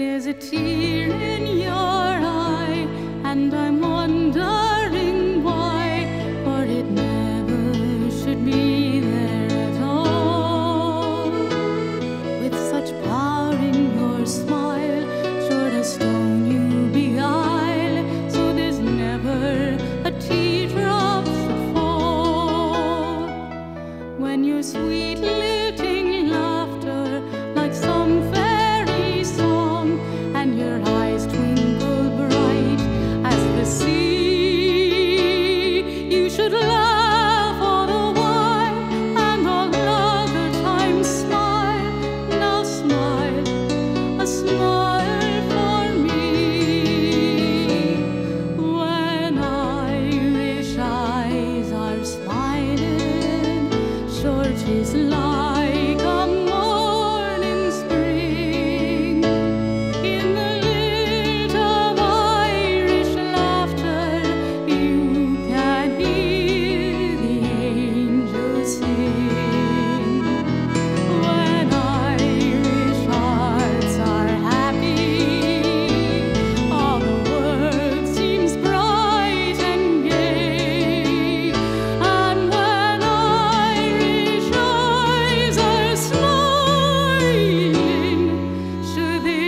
There's a tear in your eye, and I'm wondering why, for it never should be there at all. With such power in your smile, sure to stone you beguile, so there's never a teardrop should fall. When you're sweetly is like a morning spring in the lilt of Irish laughter. You can hear the angels sing. When Irish hearts are happy, all the world seems bright and gay. And when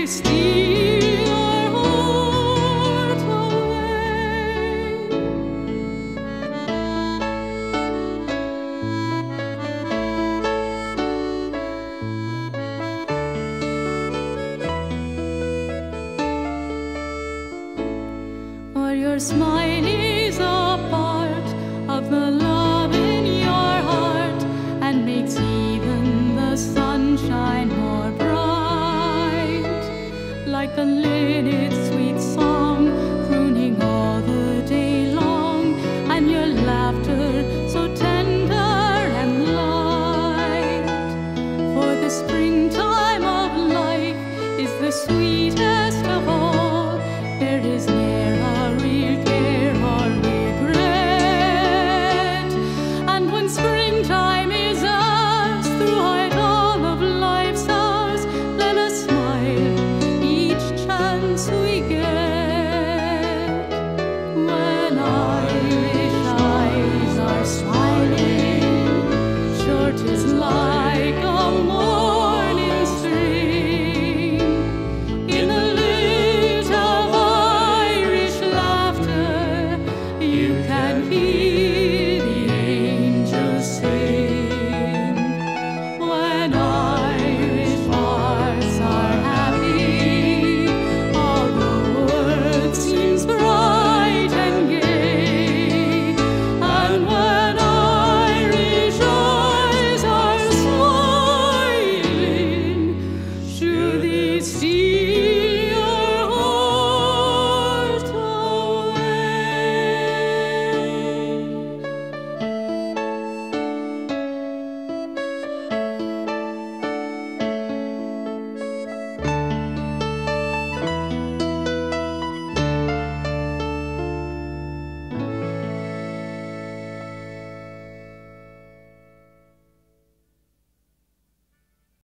steal your heart away. For your smile is a part of the love in your heart, and makes even the sunshine more bright. Like a lid, it's